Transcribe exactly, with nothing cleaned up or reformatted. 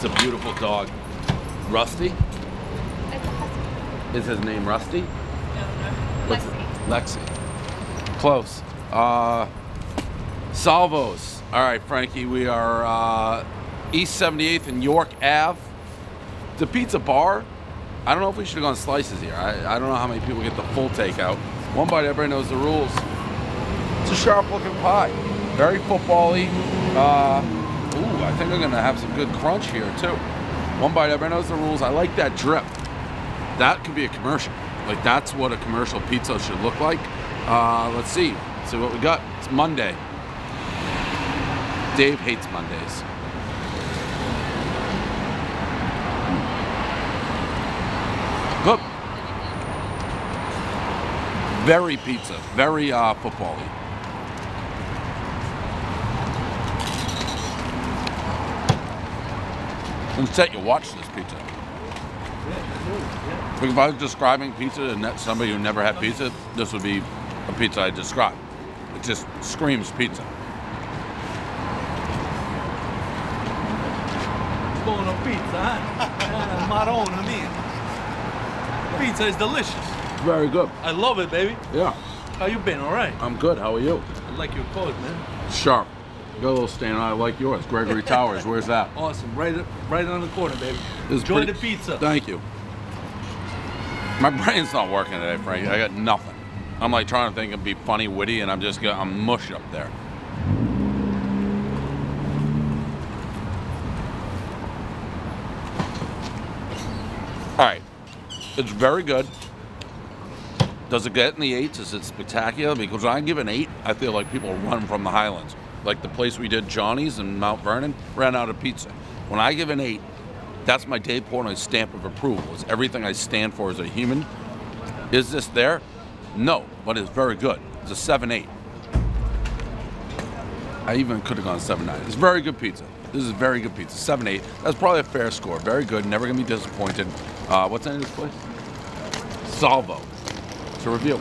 It's a beautiful dog. Rusty? Is his name Rusty? No, no. Lexi. Lexi. Close. Uh, Salvo's. All right, Frankie, we are uh, East seventy-eighth and York Avenue. The pizza bar, I don't know if we should have gone slices here. I, I don't know how many people get the full takeout. One Bite, everybody knows the rules. It's a sharp looking pie. Very football-y. Uh, ooh, I think I'm gonna have some good crunch here too. One Bite, everybody knows the rules. I like that drip. That could be a commercial. Like, that's what a commercial pizza should look like. Uh, let's see, let's see what we got. It's Monday. Dave hates Mondays. Good. Very pizza, very uh, football-y. And set you watch this pizza. If I was describing pizza and that's somebody who never had pizza, this would be a pizza I describe. It just screams pizza. Buono pizza, eh? Marona mia. Pizza is delicious. Very good. I love it, baby. Yeah. How you been? All right. I'm good. How are you? I like your coat, man. Sharp. Got a little stain on. I like yours. Gregory Towers. Where's that? Awesome. Right, right on the corner, baby. Enjoy pretty, the pizza. Thank you. My brain's not working today, Frankie. I got nothing. I'm like trying to think and be funny, witty, and I'm just gonna, I'm mush up there. All right, it's very good. Does it get in the eights? Is it spectacular? Because when I give an eight, I feel like people run from the Highlands. Like the place we did Johnny's in Mount Vernon, ran out of pizza. When I give an eight, that's my Dave Portnoy stamp of approval. It's everything I stand for as a human. Is this there? No, but it's very good. It's a seven eight. I even could have gone seven nine. It's very good pizza. This is very good pizza. seven eight. That's probably a fair score. Very good. Never going to be disappointed. Uh, what's the name of this place? Salvo. It's a review.